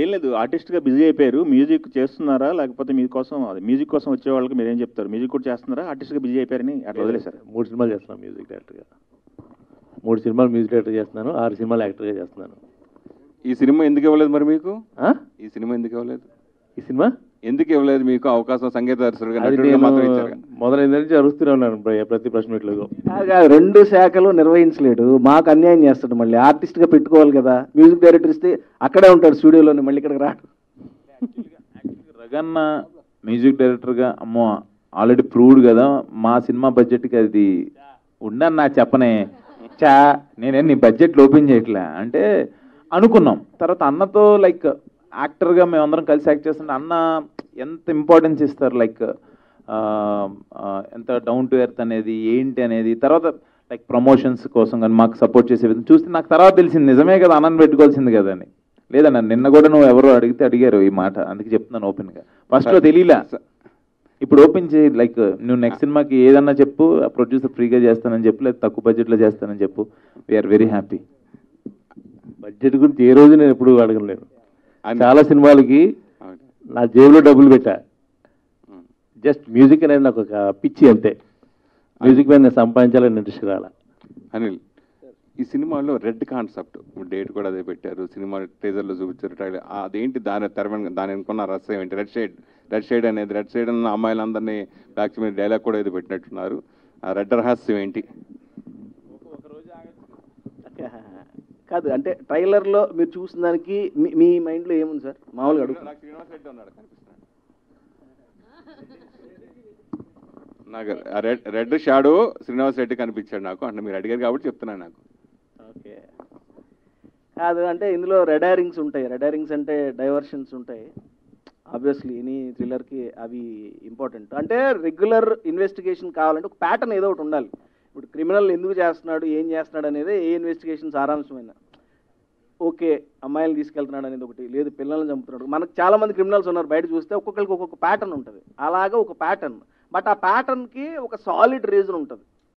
ఏం లేదు ఆర్టిస్ట్గా బిజీ అయిపోయారు. మ్యూజిక్ చేస్తున్నారా లేకపోతే మీకోసం మ్యూజిక్ కోసం వచ్చే వాళ్ళకి మీరేం చెప్తారు? మ్యూజిక్ కూడా చేస్తున్నారా ఆర్టిస్ట్గా బిజీ అయిపోయారని అట్లా వదిలేశారు? 3 సినిమాలు చేస్తున్నాను మ్యూజిక్ డైరెక్టర్గా. 3 సినిమాలు మ్యూజిక్ డైరెక్టర్ చేస్తున్నాను, 6 సినిమాలు యాక్టర్గా చేస్తున్నాను. ఈ సినిమా ఎందుకు ఇవ్వలేదు మరి మీకు? ఈ సినిమా ఎందుకు ఇవ్వలేదు? ఈ సినిమా ఎందుకు ఇవ్వలేదు మీకు అవకాశం? సంగీత దర్శకుడిగా మొదలైందని అరుస్తూనే ఉన్నాను ప్రతి ప్రశ్న. ఇట్లా 2 శాఖలు నిర్వహించలేడు, మాకు అన్యాయం చేస్తాడు. మళ్ళీ ఆర్టిస్ట్గా పెట్టుకోవాలి కదా, మ్యూజిక్ డైరెక్టర్ ఇస్తే అక్కడే ఉంటాడు స్టూడియోలోనే, మళ్ళీ ఇక్కడికి రాడు. రగన్న మ్యూజిక్ డైరెక్టర్గా అమ్మో ఆల్రెడీ ప్రూవ్డ్ కదా, మా సినిమా బడ్జెట్కి అది ఉండని నాకు చెప్పనే చా, నేనే నీ బడ్జెట్లు ఓపెన్ చేయట్లే అంటే అనుకున్నాం. తర్వాత అన్నతో లైక్ యాక్టర్గా మేమందరం కలిసి యాక్ట్ చేస్తుంటే అన్న ఎంత ఇంపార్టెన్స్ ఇస్తారు, లైక్ ఎంత డౌన్ టు ఎర్త్ అనేది ఏంటి అనేది. తర్వాత లైక్ ప్రమోషన్స్ కోసం కానీ మాకు సపోర్ట్ చేసే విధంగా చూస్తే నాకు తర్వాత తెలిసింది నిజమే కదా, అన్నని పెట్టుకోవాల్సింది కదా అని. లేదన్న నిన్న కూడా నువ్వు ఎవరో అడిగారు ఈ మాట, అందుకే చెప్తున్నాను ఓపెన్గా. ఫస్ట్లో తెలియలే, ఇప్పుడు ఓపెన్ చేయి. లైక్ నువ్వు నెక్స్ట్ సినిమాకి ఏదన్నా చెప్పు, ప్రొడ్యూసర్ ఫ్రీగా చేస్తానని చెప్పు, లేదా తక్కువ బడ్జెట్లో చేస్తానని చెప్పు. We are very happy. బడ్జెట్ గురించి ఏ రోజు నేను ఎప్పుడు అడగలేను. చాలా సినిమాలకి నా జేబులో డబ్బులు పెట్టా. జస్ట్ మ్యూజిక్ అనేది నాకు ఒక పిచ్చి అంతే. మ్యూజిక్ మీద నేను సంపాదించాలని ఇంట్రెస్ట్ రాల. అనిల్, ఈ సినిమాలో రెడ్ కాన్సెప్ట్ డేట్ కూడా అదే పెట్టారు, సినిమా ట్రేజర్లో చూపించారు, అదేంటి దాని తెరవని దాని అనుకున్న రసం ఏంటి? రెడ్ షేడ్, రెడ్ షేడ్ అనేది, రెడ్ షేడ్ అన్న అమ్మాయిలందరినీ బ్యాక్ మీద డైలాగ్ కూడా ఏదో పెట్టినట్టున్నారు. ఆ రెడ్ రహస్యం ఏంటి? కాదు అంటే ట్రైలర్లో మీరు చూసిన దానికి మీ మైండ్లో ఏముంది సార్? మామూలుగా నాకు రెడ్ షాడో శ్రీనివాస్ రెడ్డి కనిపించాడు నాకు, అంటే మీరు అడిగారు కాబట్టి చెప్తున్నాను. నాకు ఓకే కాదు అంటే ఇందులో రెడారింగ్స్ ఉంటాయి. రెడారింగ్స్ అంటే డైవర్షన్స్ ఉంటాయి. ఆబ్వియస్లీ ఎనీ థ్రిల్లర్కి అవి ఇంపార్టెంట్. అంటే రెగ్యులర్ ఇన్వెస్టిగేషన్ కావాలంటే ఒక ప్యాటర్న్ ఏదో ఒకటి ఉండాలి. ఇప్పుడు క్రిమినల్ ఎందుకు చేస్తున్నాడు, ఏం చేస్తున్నాడు అనేది ఏ ఇన్వెస్టిగేషన్ సారాంశమైన ఓకే, అమ్మాయిలు తీసుకెళ్తున్నాడు అనేది ఒకటి, లేదు పిల్లల్ని చంపుతున్నాడు. మనకు చాలామంది క్రిమినల్స్ ఉన్నారు బయట చూస్తే, ఒక్కొక్కరికి ఒక్కొక్క ప్యాటర్న్ ఉంటుంది. అలాగే ఒక ప్యాటర్న్, బట్ ఆ ప్యాటర్న్కి ఒక సాలిడ్ రీజన్ ఉంటుంది.